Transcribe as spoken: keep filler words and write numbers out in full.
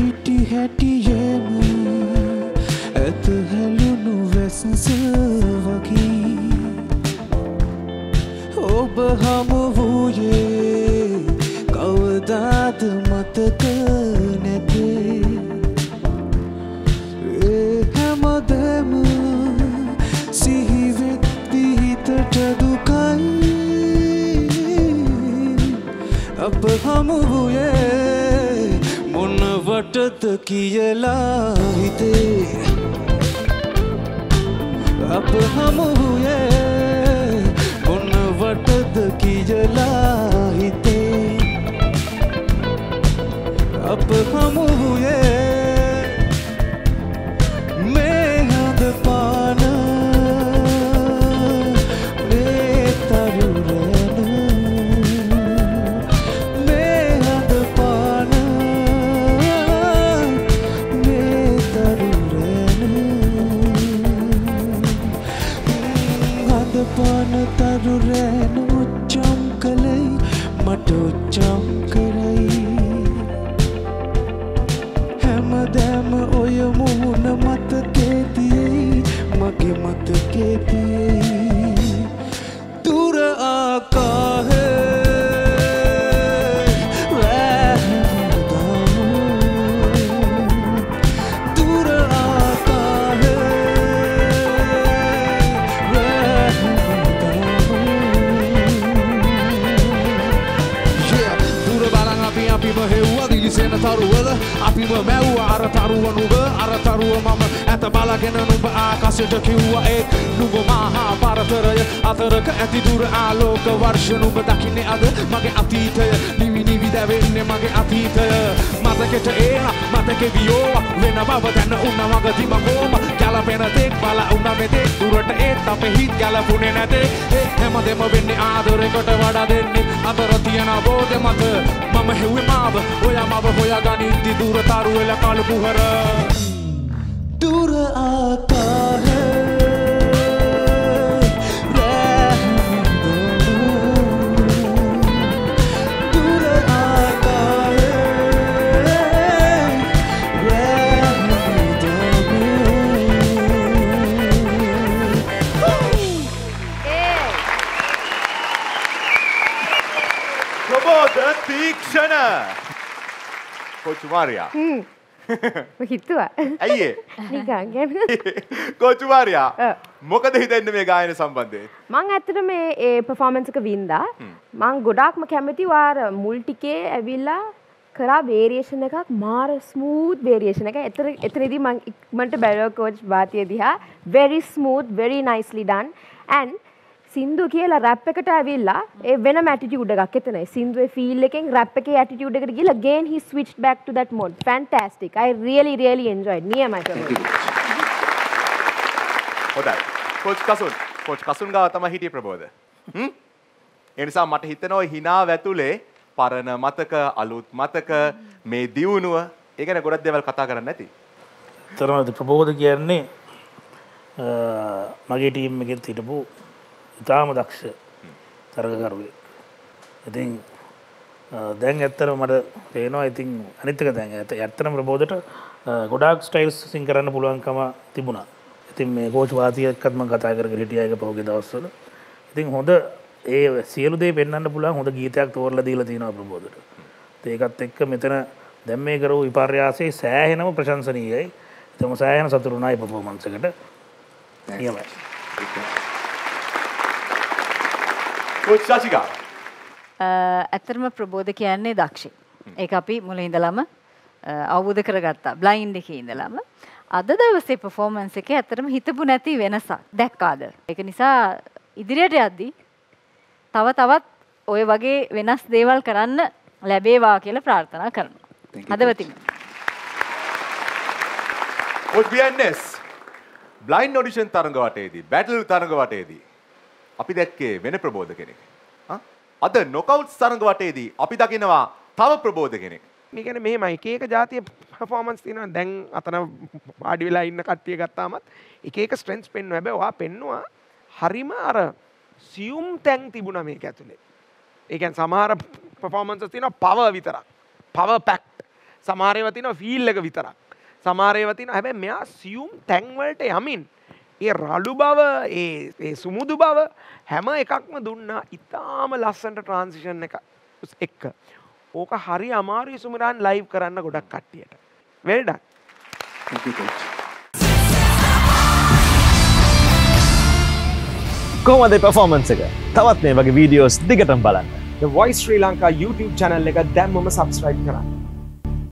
හිටි හැටියම ඇත හැලුණු වැස්ස වගේ ඔබ හමු වූයේ කවදාද මතක නැතේ ඒ හැමදම සිහිවෙත්ති හිතට දුකයි අප හමු වූයේ මොන වටද කියලා හිතේ අප හමු වූයේ මොන වටද කියලා හිතේ අප හමු වූයේ මේ හද පාන මේ තරුරේ Taruren uccam kalai mata uccam karai hamadama oy muna matake tiyai mage matake tiyai dura akase Taruwala, api ma mewa ara taruwa nuba, ara taruwa mama, eta balagena nuba akase dakiwa ek nuba maha barataraya, ataraka eti dura aloka warsha nuba dakine ada mage atitaya, nivi nivi devenne mage atitaya, mataketa ena, matake viowa, vena baba dana unna maga dima koma, kala pena tek bala unna mete, durata eta pehit kala pune nete, hema dema venne adarekata wada denne, atara tiyana bode mata, mama hewe maba, oya maba Gani di dura taruela kalu buhara dura akase Prabodha Theekshana Coach Maria. Hmm. Begitu ah. Aiyah. Nikan kan. Coach Maria. Mokada hitanne me gaayana sambandhe. Man atthata me e performance එක වින්දා. මං ගොඩක්ම කැමති වාර මුල් ටිකේ ඇවිල්ලා කරා variation එකක් මාර smooth variation එකක්. එතන එතනදී මං ඉක්මනට බැලුවා coach වාතිය දිහා. Very smooth, very nicely done. And Sindu කියලා rap එකට ඇවිල්ලා ඒ වෙනම attitude එකක් එතනයි. සින්දුවේ feel එකෙන් rap එකේ attitude එකට ගිහලා again he switched back to that mode. Fantastic. I really really enjoyed. නියමයි තමයි. හොඳයි. coach කසුන්. coach කසුන් ගාව තමයි හිටියේ ප්‍රබෝධ. හ්ම්. ඒ නිසා මට හිතෙනවා hina වැතුලේ පරණ මතක අලුත් මතක මේ දියුණුව ඒ ගැන ගොඩක් දේවල් කතා කරන්න නැති. තරමද ප්‍රබෝධ කියන්නේ මගේ team එකෙත් හිටපු ඉතාම දක්ෂ තරගකරුවෙක්. ඉතින් දැන් ඇත්තටම මට පේනවා ඉතින් අනිත් එක දැන් ඇත්තටම ප්‍රබෝධට ගොඩාක් ස්ටයිල්ස් සිං කරන්න පුළුවන්කම තිබුණා. ඉතින් මේ කෝච් වාතිය එක්කත් මම කතා කරගෙන හිටියා ඒක පහුගිය දවස්වල. ඉතින් හොඳ ඒ සියලු දේ පෙන්වන්න පුළුවන් හොඳ ගීතයක් තෝරලා දීලා තිනවා ප්‍රබෝධට. ඉතින් ඒකත් එක්ක මෙතන දැන් මේ කරෝ විපර්යාසයේ සෑහෙනම ප්‍රශංසනීයයි. ඉතින් සෑහෙන සතුටුනායි පර්ෆෝමන්ස් එකට. නියමයි. කොච් සාචිකා අතරම ප්‍රබෝධ කියන්නේ දක්ෂේ. ඒක අපි මුලින් ඉඳලම අවබෝධ කරගත්තා. බ්ලයින්ඩ් එකේ ඉඳලම අද දවසේ performance එකේ අතරම හිතපු නැති වෙනසක් දැක්කාද? ඒක නිසා ඉදිරියට යද්දී තව තවත් ওই වගේ වෙනස් දේවල් කරන්න ලැබේවා කියලා ප්‍රාර්ථනා කරනවා. හදවතින්. කොච් බීඑන්එස් බ්ලයින්ඩ් ඔඩිෂන් තරඟ වටේදී, බැටල් තරඟ වටේදී අපි දැක්කේ වෙන ප්‍රබෝධ කෙනෙක්. අද නොකවුට්ස් තරඟ වටේදී අපි දකිනවා තව ප්‍රබෝධ කෙනෙක්. මේ කියන්නේ මෙහෙම එක එක જાතිය performance තියෙනවා. දැන් අතන පාඩි වෙලා ඉන්න කට්ටිය ගත්තාමත් එක එක strengths පෙන්වනවා. හැබැයි ඔයා පෙන්නවා හරිම අර සියුම් තැන් තිබුණා මේක ඇතුලේ. ඒ කියන්නේ සමහර performances තියෙනවා power විතරක්. power packed. සමහර ඒවා තියෙනවා ෆීල් එක විතරක්. සමහර ඒවා තියෙනවා හැබැයි මෙයා සියුම් තැන් වලට යමින් ඒ රළු බව, ඒ ඒ සුමුදු බව හැම එකක්ම දුන්නා. ඉතාලම ලස්සනට ට්‍රාන්සිෂන් එක එක්ක. ඕක හරි අමාරුයි සුමිරාන් ලයිව් කරන්න ගොඩක් කට්ටියට. Well done. Thank you coach. කොහොමද මේ performance එක? තවත් මේ වගේ videos දිගටම බලන්න. The Voice Sri Lanka YouTube channel එක දැම්මම subscribe කරන්න.